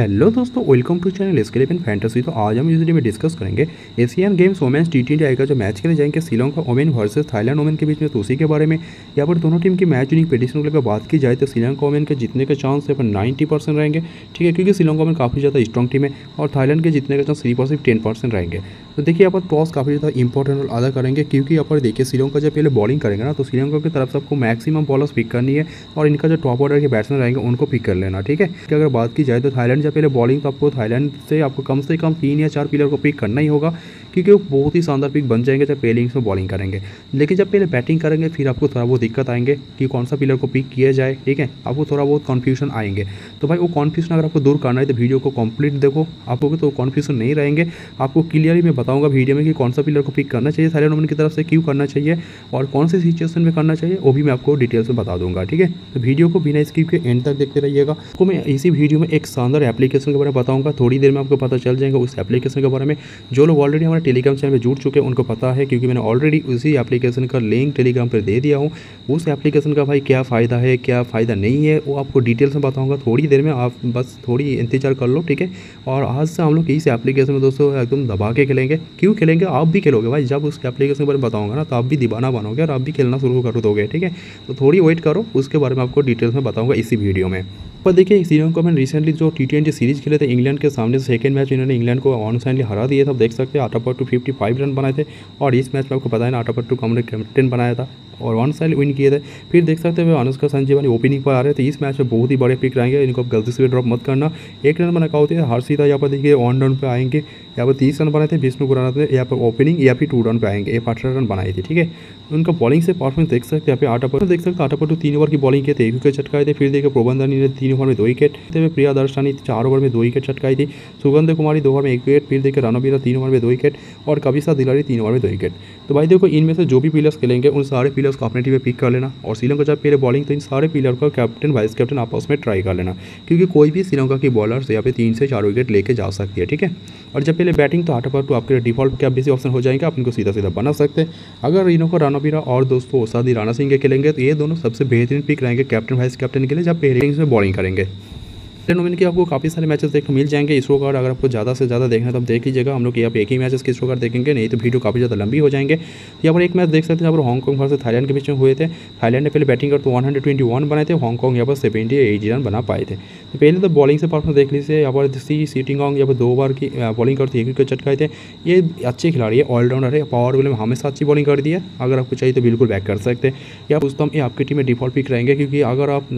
Hello दोस्तों, welcome to channel एस्क11 fantasy. तो आज हम इस वीडियो में डिस्कस करेंगे एशियन गेम्स वोमेन्स T20I का जो मैच खेले जाएंगे Sri Lanka women versus Thailand women के बीच में, तो उसी के बारे में यहाँ पर दोनों टीम की मैच विनिंग प्रेडिक्शन के बात की जाए तो श्रीलंका वोमेन के जीतने के चांस यहाँ पर 90% रहेंगे, ठीक है, क्योंकि श्रीलंका वोमेन काफ़ी ज़्यादा स्ट्रॉन्ग टीम है और थाईलैंड के जीतने के चांस सिर्फ और सिर्फ 10% रहेंगे। तो देखिए यहाँ पर टॉस काफ़ी ज़्यादा इंपॉर्टेंट रोल अदा करेंगे, क्योंकि यहाँ पर देखिए श्रीलंका जब पहले बॉलिंग करेंगे ना तो श्रीलंका की तरफ से आपको मैक्सिमम बॉलर्स पिक करनी है और इनका जो टॉप ऑर्डर के बैट्समैन रहेंगे उनको पिक कर लेना, ठीक है। कि अगर बात की जाए तो थाईलैंड जब पहले बॉलिंग तो आपको थाईलैंड से कम 3 या 4 प्लेयर को पिक करना ही होगा, क्योंकि वो बहुत ही शानदार पिक बन जाएंगे जब पहले इनिंग्स में बॉलिंग करेंगे। लेकिन जब पहले बैटिंग करेंगे फिर आपको थोड़ा बहुत दिक्कत आएंगे कि कौन सा प्लेयर को पिक किया जाए, ठीक है, आपको थोड़ा बहुत कन्फ्यूजन आएंगे। तो भाई वो कन्फ्यूजन अगर आपको दूर करना है तो वीडियो को कंप्लीट देखो, आपको तो कन्फ्यूजन नहीं रहेंगे। आपको क्लियरली मैं बताऊंगा वीडियो में कि कौन सा प्लेयर को पिक करना चाहिए थाईलैंड वोमेन की तरफ से, क्यों करना चाहिए और कौन से सिचुएशन में करना चाहिए, वो भी मैं आपको डिटेल से बता दूंगा, ठीक है। तो वीडियो को बिना स्किप के एंड तक देखते रहिएगा। तो मैं इसी वीडियो में एक शानदार एप्लीकेशन के बारे में बताऊँगा, थोड़ी देर में आपको पता चल जाएगा उस एप्लीकेशन के बारे में। जो लोग ऑलरेडी हमारे टेलीग्राम चैनल में जुड़ चुके हैं उनको पता है, क्योंकि मैंने ऑलरेडी उसी एप्लीकेशन का लिंक टेलीग्राम पर दे दिया हूँ। उस एप्लीकेशन का भाई क्या फ़ायदा है क्या फ़ायदा नहीं है वो आपको डिटेल से बताऊँगा थोड़ी देर में, आप बस थोड़ी इंतजार कर लो, ठीक है। और आज से हम लोग इस एप्लीकेशन में दोस्तों एकदम दबा के खेलेंगे। क्यों खेलेंगे? आप भी खेलोगे भाई, जब उसके एप्लीकेशन के बारे में बताऊँगा ना तो आप भी दीवाना बनोगे और आप भी खेलना शुरू कर दोगे, ठीक है। तो थोड़ी वेट करो, उसके बारे में आपको डिटेल्स में बताऊँगा इसी वीडियो में। पर देखिए श्रीलंका में रिसेंटली जो T20 सीरीज़ खेले थे इंग्लैंड के सामने, सेकंड मैच इन्होंने इंग्लैंड को ऑन साइडली हरा दिया था। आप देख सकते हैं 58/255 रन बनाए थे और इस मैच में आपको पता है ना 58/2 कमरे कैप्टन बनाया था और वन साइड विन किए थे। फिर देख सकते हैं अनुष्का संजीवानी ओपनिंग पर आ रहे थे, इस मैच में बहुत ही बड़े पिक रहेंगे, इनको आप गलती से भी ड्रॉप मत करना। 1 रन बना होती है हर सीधा, यहाँ पर देखिए 1 रन पे आएंगे, यहाँ पर 30 रन बनाए थे विष्णु गुराना थे, यहाँ पर ओपनिंग या फिर 2 रन पे आएंगे, 18 रन बनाई थी, ठीक है। उनका बॉलिंग से परफॉर्मेंस देख सकते हैं, यहाँ पर 8 ओवर देख सकते 8 ओवर 3 ओवर की बॉलिंग किए थे, 1 विकेट चटकाए थे। फिर देखिए प्रबंधन ने 3 ओवर में 2 विकेट, प्रिया दर्शनी 4 ओवर में 2 विकेट चटकाई थी, सुगंध कुमारी 2 ओवर में 1 विकेट, फिर देखिए रानवीरा 3 ओवर में 2 विकेट और कविशा दिलारी 3 ओवर में 2 विकेट। तो भाई देखो इनमें से जो भी प्लेयर्स खेलेंगे उन सारे प्लेयर्स को अपने टीम में पिक कर लेना और श्रीलंका जब पहले बॉलिंग तो इन सारे प्लेयर को कैप्टन वाइस कैप्टन आपस में ट्राई कर लेना, क्योंकि कोई भी श्रीलंका की बॉलर्स यहाँ पे 3 से 4 विकेट लेके जा सकती है, ठीक है। और जब पहले बैटिंग तो 8/2 आपके डिफॉल्ट क्या बेसिक ऑप्शन हो जाएंगे, आप इनको सीधा सीधा बना सकते हैं। अगर इनको रानवीरा और दोस्तों ओसादी राणा सिंह के खेलेंगे तो ये दोनों सबसे बेहतरीन पिक रहेंगे कैप्टन वाइस कैप्टन के लिए जब पहले इनिंग्स में बॉलिंग करेंगे। टूर्नामेंट के आपको काफ़ी सारे मैचेस देखने मिल जाएंगे। इस कार्ड अगर आपको ज़्यादा से ज़्यादा देखना है तो आप देख लीजिएगा, हम लोग यहाँ पर एक ही मैचेस की इस कार्ड देखेंगे, नहीं तो वीडियो काफ़ी ज़्यादा लंबी हो जाएंगे। यहाँ पर एक मैच देख सकते हैं, यहाँ पर हांगकांग वर्सेस थाईलैंड के बीच में हुए थे। थाईलैंड ने पहले बैटिंग करते 121 बनाए थे, हांगकांग यहाँ पर 78 रन बना पाए थे। तो पहले तो बॉलिंग से परफॉर्मेंस देख लीजिए, यहाँ पर सिटिंगोंग यहाँ पर 2 ओवर की बॉलिंग करती 1 विकेट चटकाए थे। ये अच्छे खिलाड़ी है, ऑलराउंडर है, पावर प्ले में हमेशा अच्छी बॉलिंग करती है, अगर आपको चाहिए तो बिल्कुल बैक कर सकते हैं। या पूछता ये आपकी टीम में डिफॉल्ट पिक रहेंगे, क्योंकि अगर आप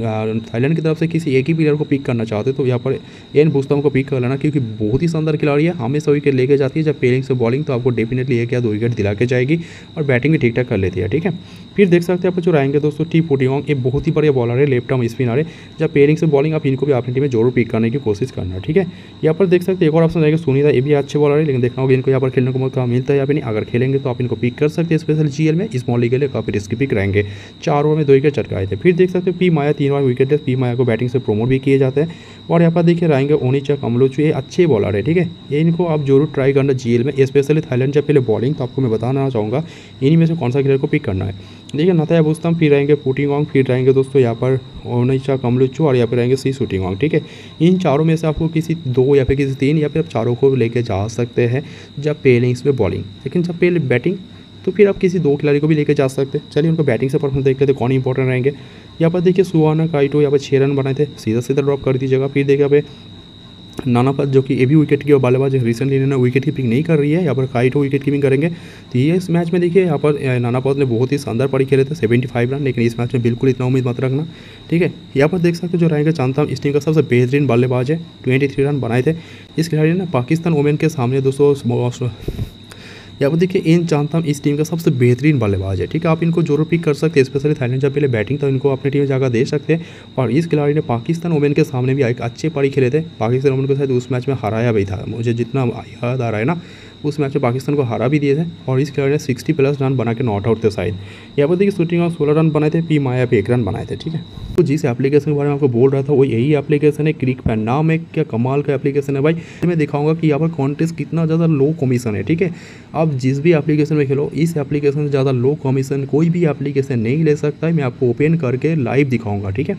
थाईलैंड की तरफ से किसी एक ही प्लेयर को पिक करना चाहते तो यहाँ पर एन बुस्तम को पिक कर लेना, क्योंकि बहुत ही शानदार खिलाड़ी है, हमेशा विकेट लेके जाती है। जब पेलिंग से बॉलिंग तो आपको डेफिनेटली 1 या 2 विकेट दिला के जाएगी और बैटिंग भी ठीक ठाक कर लेती है, ठीक है। फिर देख सकते हैं आप जो रहेंगे दोस्तों T40I, ये बहुत ही बढ़िया बॉलर है, लेफ्ट आर्म स्पिनर है। जब पेलिंग से बॉलिंग आप इनको भी अपनी टीम में जरूर पिक करने की कोशिश करना, ठीक है। यहाँ पर देख सकते एक और ऑप्शन रहेगा सुनीता, ये भी अच्छे बॉलर है, लेकिन देखना होगा इनको यहाँ पर खेलने को मौका मिलता है या फिर नहीं। अगर खेलेंगे तो आप इनको पिक कर सकते हैं, स्पेशल GL में स्मॉल लीग के लिए काफ़ी रिस्की पिक रहेंगे। 4 ओवर में 2 विकेट चटकाए थे। फिर देख सकते हैं P माया 3 ओवर विकेट है, P माया को बैटिंग से प्रमोट भी किए जाते हैं। और यहाँ पर देखिए रहेंगे ओनिचा कमलोचू, ये अच्छे बॉलर है, ठीक है, ये इनको आप जरूर ट्राई करना GL में, स्पेशली थाईलैंड जब पहले बॉलिंग तो आपको मैं बताना चाहूँगा इन्हीं में से कौन सा खिलाड़ी को पिक करना है। देखिए नाथाया बुस्तम, फिर रहेंगे पुटिंगोंग, फिर रहेंगे दोस्तों यहाँ पर ओनिचा कमलोचू और यहाँ पर रहेंगे सी शूटिंगोंग, ठीक है। इन 4 में से आपको किसी 2 या फिर किसी 3 या फिर आप 4 को लेके जा सकते हैं जब पहले इसमें बॉलिंग, लेकिन जब पहले बैटिंग तो फिर आप किसी 2 खिलाड़ी को भी लेकर जा सकते हैं। चलिए उनको बैटिंग से परफॉर्मेंस देख लेते कौन इंपॉर्टेंट रहेंगे। यहाँ पर देखिए सुहाना काइटो यहाँ पर 6 रन बनाए थे, सीधा सीधा ड्रॉप कर दीजिएगा। फिर देखिए यहाँ पे नानापत जो कि ये भी विकेट की और बल्लेबाज रिसेंटली इन्होंने विकेट कीपिंग नहीं कर रही है, यहाँ पर काइटो विकेट कीपिंग करेंगे। तो ये इस मैच में देखिए यहाँ पर नानापत ने बहुत ही शानदार पारी खेले थे 75 रन, लेकिन इस मैच में बिल्कुल इतना उम्मीद मत रखना, ठीक है। यहाँ पर देख सकते जो रहेंगे चांदताम, इस टीम का सबसे बेहतरीन बल्लेबाज है, 23 रन बनाए थे इस खिलाड़ी ने पाकिस्तान वोमेन के सामने। दोस्तों यहाँ पर देखिए इन चांदताम इस टीम का सबसे बेहतरीन बल्लेबाज है, ठीक है, आप इनको जरूर पिक कर सकते हैं, स्पेशली थाईलैंड जब पहले बैटिंग तो इनको अपनी टीम में जगह दे सकते हैं। और इस खिलाड़ी ने पाकिस्तान वोमेन के सामने भी एक अच्छे पारी खेले थे, पाकिस्तान वोमेन को शायद उस मैच में हराया भी था, मुझे जितना याद आ रहा है ना उस मैच में पाकिस्तान को हरा भी दिए थे। और इस खिलाड़ी ने 60+ रन बना के नॉट आउट थे शायद। यहाँ पर देखिए शूटिंग और 16 रन बनाए थे, P माया पे 1 रन बनाए थे, ठीक है। तो जिस एप्लीकेशन के बारे में आपको बोल रहा था वो यही एप्लीकेशन है, क्रिक फैन नाम है, क्या कमाल का एप्लीकेशन है भाई। मैं दिखाऊंगा कि यहाँ पर कॉन्टेस्ट कितना ज़्यादा लो कमीशन है, ठीक है। आप जिस भी एप्लीकेशन में खेलो इस एप्लीकेशन से ज़्यादा लो कमीशन कोई भी एप्लीकेशन नहीं ले सकता है, मैं आपको ओपन करके लाइव दिखाऊँगा, ठीक है।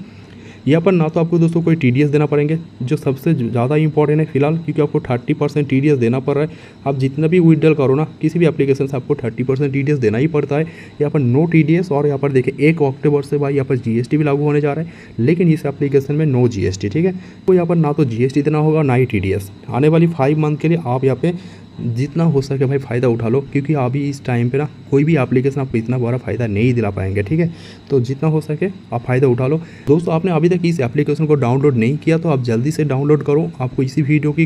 यहाँ पर ना तो आपको दोस्तों कोई टीडीएस देना पड़ेंगे जो सबसे ज़्यादा इंपॉर्टेंट है फिलहाल, क्योंकि आपको 30% TDS देना पड़ रहा है। आप जितना भी विड्रॉल करो ना किसी भी एप्लीकेशन से आपको 30% TDS देना ही पड़ता है। यहाँ पर नो TDS और यहाँ पर देखिए 1 अक्टूबर से भाई यहाँ पर GST भी लागू होने जा रहा है, लेकिन इस एप्लीकेशन में नो GST, ठीक है। तो यहाँ पर ना तो GST देना होगा ना ही TDS। आने वाली 5 मंथ के लिए आप यहाँ पे जितना हो सके भाई फ़ायदा उठा लो, क्योंकि अभी इस टाइम पे ना कोई भी एप्लीकेशन आपको इतना बड़ा फ़ायदा नहीं दिला पाएंगे, ठीक है। तो जितना हो सके आप फ़ायदा उठा लो। दोस्तों आपने अभी तक इस एप्लीकेशन को डाउनलोड नहीं किया तो आप जल्दी से डाउनलोड करो। आपको इसी वीडियो की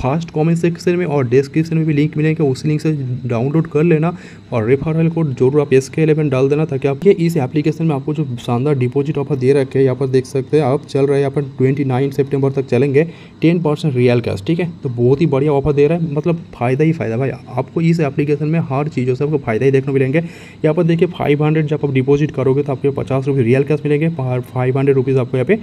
फर्स्ट कमेंट सेक्शन में और डिस्क्रिप्शन में भी लिंक मिलेंगे, उस लिंक से डाउनलोड कर लेना और रेफरल कोड जरूर आप SK11 डाल देना, ताकि आपके इस एप्लीकेशन में आपको जो शानदार डिपॉजिट ऑफर दे रखे है यहाँ पर देख सकते हैं आप चल रहे हैं यहाँ पर 29 सितंबर तक चलेंगे 10% रियल कैश, ठीक है। तो बहुत ही बढ़िया ऑफर दे रहा है, मतलब फ़ायदा ही फ़ायदा भाई। आपको इस एप्लीकेशन में हर चीज़ों से आपको फ़ायदा ही देखने मिलेंगे। यहाँ पर देखिए 500 जब आप डिपॉजिट करोगे तो आपको 50 रुपये रियल कैश मिलेंगे, 500 रुपीज़ आपको यहाँ पे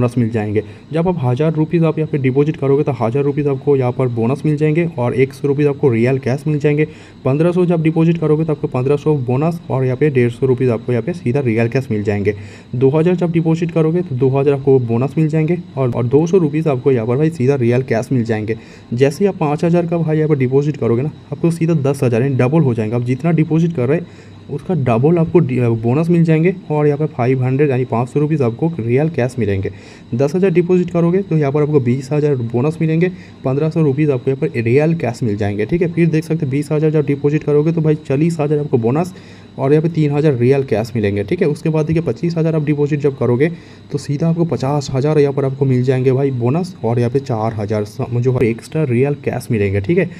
बोनस मिल जाएंगे। जब आप 1000 रुपीज़ आप यहाँ पे डिपॉजिट करोगे तो 1000 रुपीज़ आपको यहाँ पर बोनस मिल जाएंगे और 100 रुपीज़ आपको रियल कैश मिल जाएंगे। 1500 जब डिपॉजिट करोगे तो आपको 1500 बोनस और यहाँ पे 150 रुपीज़ आपको यहाँ पे सीधा रियल कैश मिल जाएंगे। 2000 जब डिपॉजिट करोगे तो 2000 आपको बोनस मिल जाएंगे और 200 रुपीज़ आपको यहाँ पर भाई सीधा रियल कैश मिल जाएंगे। जैसे आप 5000 का भाई पर डिपॉजिट करोगे ना आपको सीधा 10,000 यानी डबल हो जाएगा। आप जितना डिपॉजिट कर रहे हैं उसका डबल आपको बोनस मिल जाएंगे और यहाँ पर 500 यानी 500 रुपीज़ आपको रियल कैश मिलेंगे। 10,000 डिपॉजिट करोगे तो यहाँ पर आपको 20,000 बोनस मिलेंगे, 1500 रुपीज़ आपको यहाँ पर रियल कैश मिल जाएंगे, ठीक है। फिर देख सकते 20,000 जब डिपॉजिट करोगे तो भाई 40,000 आपको बोनस और यहाँ पे 3,000 रियल कैश मिलेंगे, ठीक है। उसके बाद देखिए 25,000 आप डिपॉजिट जब करोगे तो सीधा आपको 50,000 यहाँ पर आपको मिल जाएंगे भाई बोनस और यहाँ पे 4,000 जो एक्स्ट्रा रियल कैश मिलेंगे, ठीक है।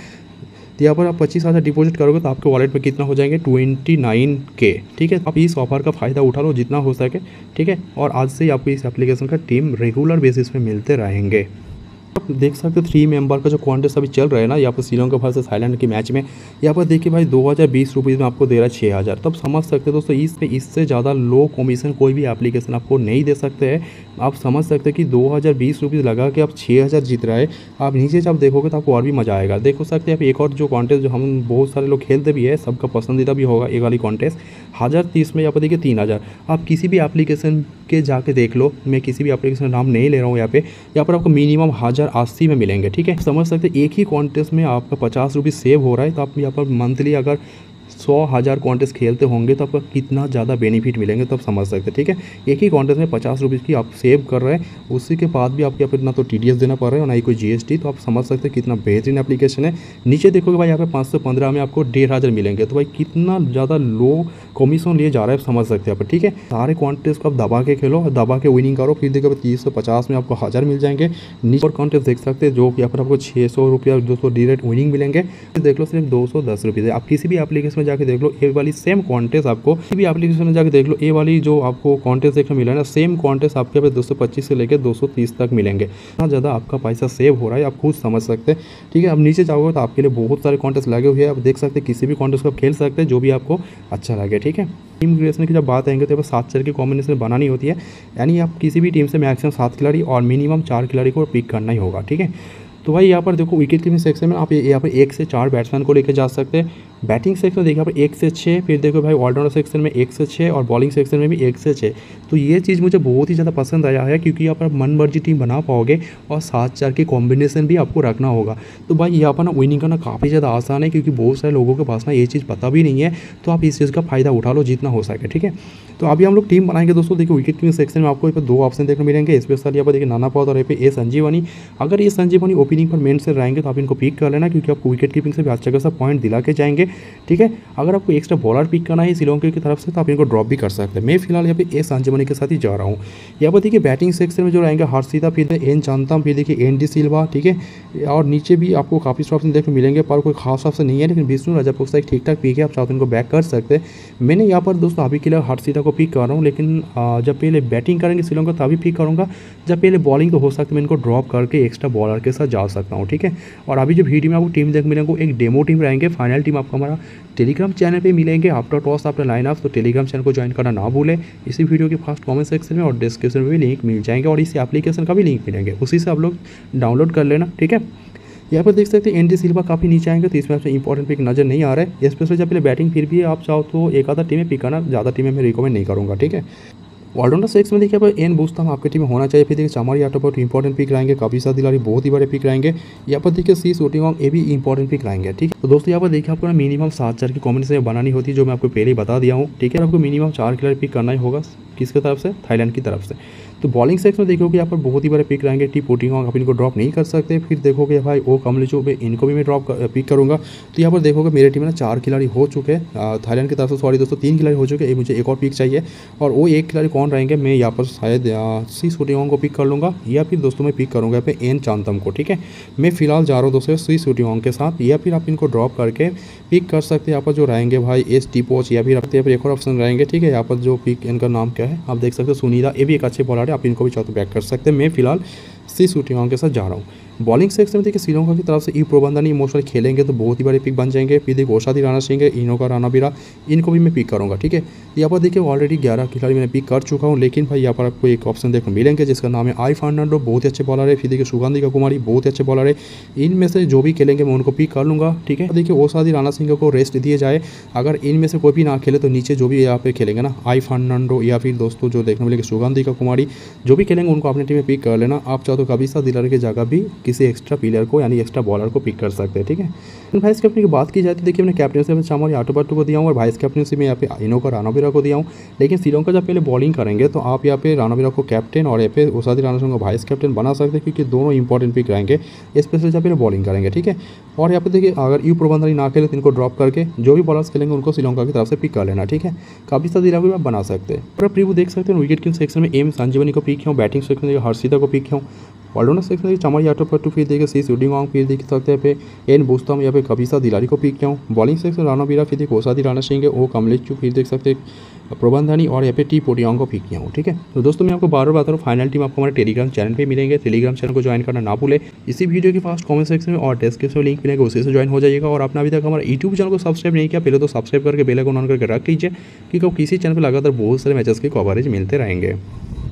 तो यहाँ पर आप 25,000 डिपॉजिट करोगे तो आपके वॉलेट में कितना हो जाएंगे 29K, ठीक है। आप इस ऑफर का फ़ायदा उठा लो जितना हो सके, ठीक है। और आज से ही आपको इस एप्लीकेशन का टीम रेगुलर बेसिस पे मिलते रहेंगे। आप देख सकते 3 मेंबर का जो कॉन्टेस्ट अभी चल रहा है ना यहाँ पर श्रीलंका वर्सेस थाईलैंड के मैच में, यहाँ पर देखिए भाई 2020 रुपीज़ में आपको दे रहा है 6000। तब समझ सकते हो दोस्तों इस पे इससे ज़्यादा लो कमीशन कोई भी एप्लीकेशन आपको नहीं दे सकते हैं। आप समझ सकते हैं कि 2020 रुपीज़ लगा के आप 6000 जीत रहा है। आप नीचे जब देखोगे तो आपको और भी मज़ा आएगा। देखो सकते हैं आप एक और जो कॉन्टेस्ट जो हम बहुत सारे लोग खेलते भी है, सबका पसंदीदा भी होगा एक वाली कॉन्टेस्ट 1030 में यहाँ पर देखिए 3000। आप किसी भी एप्लीकेशन के जाके देख लो, मैं किसी भी एप्लीकेशन का नाम नहीं ले रहा हूँ यहाँ पर आपको मिनिमम 1080 में मिलेंगे, ठीक है। समझ सकते एक ही कॉन्टेस्ट में आपका 50 रुपीज़ सेव हो रहा है। तो आप यहाँ पर मंथली अगर 100,000 कॉन्टेस्ट खेलते होंगे तो आपको कितना ज़्यादा बेनिफिट मिलेंगे तो आप समझ सकते हैं, ठीक है। एक ही कॉन्टेस्ट में 50 रुपीज़ की आप सेव कर रहे हैं, उसी के बाद भी आपके यहाँ पर ना तो TDS देना पड़ रहा है और ना ही कोई GST। तो आप समझ सकते हैं कितना बेहतरीन एप्लीकेशन है। नीचे देखोगे भाई यहाँ पर 515 में आपको 1500 मिलेंगे। तो भाई कितना ज़्यादा लो कमीशन लिए जा रहा है, समझ सकते हैं आप, ठीक है। सारे कॉन्टेस्ट को आप दबा के खेलो, दबा के विनिंग करो। फिर देखो 350 में आपको 1000 मिल जाएंगे। नीचे और कॉन्टेस्ट देख सकते हैं जो यहाँ पर आपको 600 रुपया 200 डायरेक्ट विनिंग मिलेंगे। देख लो सिर्फ 210 रुपये। आप किसी भी एप्लीकेशन में जाके देख लो, ये वाली सेम कॉन्टेस्ट आपको किसी भी एप्लीकेशन में जाके देख लो, ये वाली जो आपको कॉन्टेस्ट देखने मिला है ना, सेम कॉन्टेस्ट आपके पे 225 से लेकर 230 तक मिलेंगे। इतना ज़्यादा आपका पैसा सेव हो रहा है, आप खुद समझ सकते हैं, ठीक है। अब नीचे जाओगे तो आपके लिए बहुत सारे कॉन्टेस्ट लगे हुए हैं। आप देख सकते हैं किसी भी कॉन्टेस्ट को आप खेल सकते हैं जो भी आपको अच्छा लगे, ठीक है। टीम क्रिएशन की जब बात आएंगे तो यहाँ पर 7 खिलाड़ी की कॉम्बिनेशन बनानी होती है, यानी आप किसी भी टीम से मैक्सिमम 7 खिलाड़ी और मिनिमम 4 खिलाड़ी को पिक करना ही होगा, ठीक है। तो भाई यहाँ पर देखो विकेट कीपिंग सेक्शन में आप यहाँ पर 1 से 4 बैट्समैन को लेकर जा सकते हैं। बैटिंग सेक्शन में देखिए यहाँ पर 1 से 6, फिर देखो भाई ऑलराउंडर सेक्शन में 1 से 6 और बॉलिंग सेक्शन में भी 1 से 6। तो ये चीज़ मुझे बहुत ही ज़्यादा पसंद आया है, क्योंकि यहाँ पर आप मनमर्जी टीम बना पाओगे और 7-4 की कॉम्बिनेशन भी आपको रखना होगा। तो भाई यहाँ पर ना विनिंग करना काफ़ी ज़्यादा आसान है, क्योंकि बहुत सारे लोगों के पास ना ये चीज़ पता भी नहीं है। तो आप इस चीज़ का फ़ायदा उठा लो जितना हो सके, ठीक है। तो अभी हम लोग टीम बनाएंगे दोस्तों। देखिए विकेट कीपिंग सेक्शन में आपको यहाँ पर 2 ऑप्शन देखने मिलेंगे स्पेशल। यहाँ पर देखिए नाना पाउत और यहाँ पे संजीवनी। अगर ये संजीवनी ओपनिंग पर मेन से रहेंगे तो आप इनको पिक कर लेना, क्योंकि आपको विकेट कीपिंग से भी अच्छा खासा पॉइंट दिला के जाएंगे, ठीक है। अगर आपको एक्स्ट्रा बॉलर पिक करना है श्रीलंका की तरफ से तो आप इनको ड्रॉप भी कर सकते हैं। मैं फिलहाल यहाँ पे संजीवनी के साथ ही जा रहा हूँ। यहाँ पर देखिए बैटिंग सेक्शन में जो रहेंगे हर्षिता, फिर एन चांतम, फिर देखिए ND सिल्वा, ठीक है। और नीचे भी आपको काफ़ी ऑप्शन देखने मिलेंगे, पर कोई खास ऑप्शन नहीं है। लेकिन विष्णु राजापक्ष एक ठीक ठाक पिक है, आप चाहते इनको बैक कर सकते हैं। मैंने यहाँ पर दोस्तों अभी के लिए हर्षिता को पिक कर रहा हूँ, लेकिन जब पहले बैटिंग करेंगे श्रीलंका तभी पिक करूँगा। जब पहले बॉलिंग तो हो सकता है मैं इनको ड्रॉप करके एक्स्ट्रा बॉलर के साथ जा सकता हूँ, ठीक है। और अभी जो वीडियो में आपको टीम देखने मिलेंगे एक डेमो टीम रहेंगे। फाइनल टीम आपको हमारा टेलीग्राम चैनल पे मिलेंगे आफ्टर टॉस आफ्टर लाइनअप। तो टेलीग्राम चैनल को ज्वाइन करना ना भूलें। इसी वीडियो के फर्स्ट कमेंट सेक्शन में और डिस्क्रिप्शन में भी लिंक मिल जाएंगे और इस एप्लीकेशन का भी लिंक मिलेंगे, उसी से आप लोग डाउनलोड कर लेना, ठीक है। यहाँ पर देख सकते हैं ND सिल्वा काफ़ी नीचे आएंगे, तो इसमें आपसे इंपॉर्टेंट पिक नजर नहीं आ रहा है स्पेशली जब पहले बैटिंग। फिर भी आप चाहो तो एक आधा टीमें पिक करना, ज़्यादा टीमें मैं रिकमेंड नहीं करूँगा, ठीक है। ऑलराउंडर सेक्स में देखिए एन बुस्ताम आपकी टीम में होना चाहिए। फिर देखिए चामारी आटो पर इंपॉर्टेंट पिक लाएंगे, कबीसा दिलारी बहुत ही बड़े पिक लाएंगे। यहाँ पर देखिए सी शूटिंग ऑन ए भी इंपॉर्टेंट पिक लाएंगे। ठीक है तो दोस्तों यहाँ पर देखिए आपको मिनिमम 7-4 की कॉम्बिनेशन बनानी होती है, जो मैं आपको पहले ही बता दिया हूँ। ठीक है आपको मिनिमम 4 किलर पिक करना ही होगा। किसके तरफ से? थाईलैंड की तरफ से। तो बॉलिंग सेक्स में देखोगे यहाँ पर बहुत ही बड़े पिक रहेंगे। टी पोटिंग आप इनको ड्रॉप नहीं कर सकते। फिर देखोगे भाई वो कमलेचो पे इनको भी मैं पिक करूँगा। तो यहाँ पर देखोगे मेरे टीम में ना 4 खिलाड़ी हो चुके हैं थाईलैंड की तरफ से, सॉरी दोस्तों 3 खिलाड़ी हो चुके हैं। मुझे एक और पिक चाहिए और वो एक खिलाड़ी कौन रहेंगे, मैं यहाँ पर शायद सी शूटिंग को पिक कर लूँगा या फिर दोस्तों मैं पिक करूँगा यहाँ पे एन चांतम को। ठीक है मैं फिलहाल जा रहा हूँ दोस्तों सी शूटिंग के साथ, या फिर आप इनको ड्रॉप करके पिक कर सकते हैं। यहाँ पर जो रहेंगे भाई एस टी पोच या फिर आपके एक और ऑप्शन रहेंगे। ठीक है यहाँ पर जो पिक इनका नाम क्या है आप देख सकते हो, सुनीदा, ये भी एक अच्छे बॉलर है, आप इनको भी चाहे तो बैक कर सकते हैं। मैं फिलहाल सी शूटिंग के साथ जा रहा हूँ। बॉलिंग सेक्शन में देखिए श्रीलंका की तरफ से ई प्रबंधन इमोशनल खेलेंगे तो बहुत ही बड़े पिक बन जाएंगे। फिर देखिए ओशादी राणा सिंह है, इनों का राना बीरा, इनको भी मैं पिक करूँगा। ठीक है यहाँ पर देखिए ऑलरेडी 11 खिलाड़ी मैंने पिक कर चुका हूँ, लेकिन भाई यहाँ पर आपको एक ऑप्शन देखने मिलेंगे जिसका नाम है आई फर्नांडो, बहुत ही अच्छे बॉलर है। फिर देखिए सुगंधिका कुमारी बहुत ही अच्छे बॉलर है। इनमें से जो भी खेलेंगे मैं उनको पिक कर लूँगा। ठीक है देखिए ओशादी राणा सिंह को रेस्ट दिए जाए, अगर इनमें से कोई भी ना खेले तो नीचे जो भी यहाँ पर खेलेंगे ना आई फर्नांडो या फिर दोस्तों जो देखने मिलेंगे सुगंधिका कुमारी, जो भी खेलेंगे उनको अपनी टीम में पिक कर लेना। आप चाहो तो कबीसा दिलार की जगह भी किसी एक्स्ट्रा प्लेयर को यानी एक्स्ट्रा बॉलर को पिक कर सकते हैं। ठीक है तो भाई कैप्टन की बात की जाए तो देखिए मैंने कैप्टनसी में चामारी आटोपाटो को दिया हूँ और वाइस कैप्टनसी में यहाँ पे इनो का रानावीरा को दिया हूँ। लेकिन श्रीलंका जब पहले बॉलिंग करेंगे तो आप यहाँ पे रानावीरा को कैप्टन और यहाँ पे ओशादी राणा सिंह को वाइस कैप्टन बना सकते हैं, क्योंकि दोनों इंपॉर्टेंट पिक रहेंगे स्पेशली जब पहले बॉलिंग करेंगे। ठीक है और यहाँ पे देखिए अगर यू प्रबंधन ना खेले तो इनको ड्रॉप करके जो भी बॉलर्स खेलेंगे उनको श्रीलंका की तरफ से पिक कर लेना। ठीक है काफी सारी भी आप बना सकते हैं। और प्रीव्यू देख सकते हैं विकेट कीपिंग सेक्शन में एम संजीवनी को पिक किया हूँ, बैटिंग सेक्शन में हर्षिता को पिक किया हूँ, ऑलराउंडर सेक्शन में चामारी आटो पर टू फिर देखिए सी शूटिंग ऑन फिर देख सकते हैं पे एन बुस्ताम यहाँ पे कबीसा दिलारी को पिक किया हूँ। बॉलिंग सेक्शन राना बीरा फिर देखिए ओशादी राणा सिंह है, ओ कमलेचू फिर देख सकते हैं प्रबंधानी और यहाँ पे टी पोटियांग को पिक किया हूँ। ठीक है तो दोस्तों मैं आपको बार बार बता रहा हूँ फाइनल टीम आपको हमारे टेलीग्राम चैनल पर मिलेंगे, टेलीग्राम चैनल को ज्वाइन करना ना भूले। इसी वीडियो के फास्ट कमेंट सेक्शन में और डिस्क्रिप्शन में लिंक मिलेगा, उसी से ज्वाइन हो जाएगा। और आपने अभी तक हमारा यूट्यूब चैनल को सब्सक्राइब नहीं किया पहले तो सब्सक्राइब करके बेल आइकन ऑन करके रख लीजिए, क्योंकि किसी चैनल पर लगातार बहुत सारे मैचेस की कवरेज मिलते रहेंगे।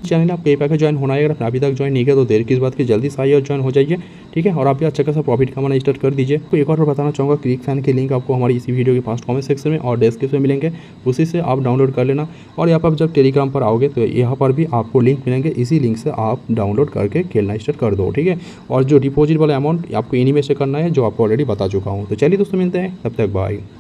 चैनल आप कई पैकेज ज्वाइन होना है, अगर आपने अभी तक ज्वाइन नहीं किया तो देर किस बात की, जल्दी से आइए और ज्वाइन हो जाइए। ठीक है और आप भी अच्छा खासा प्रॉफिट कमाना स्टार्ट कर दीजिए। तो एक और बताना चाहूँगा क्रिक फैन की लिंक आपको हमारी इसी वीडियो के फर्स्ट कमेंट सेक्शन में और डिस्क्रिप्शन में मिलेंगे, उसी से आप डाउनलोड कर लेना। और यहाँ पर जब टेलीग्राम पर आओगे तो यहाँ पर भी आपको लिंक मिलेंगे, इसी लिंक से आप डाउनलोड करके खेलना स्टार्ट कर दो। ठीक है और जो डिपोजिट वाला अमाउंट आपको इन्हीं में से करना है, जो आपको ऑलरेडी बता चुका हूँ। तो चलिए दोस्तों मिलते हैं, तब तक बाय।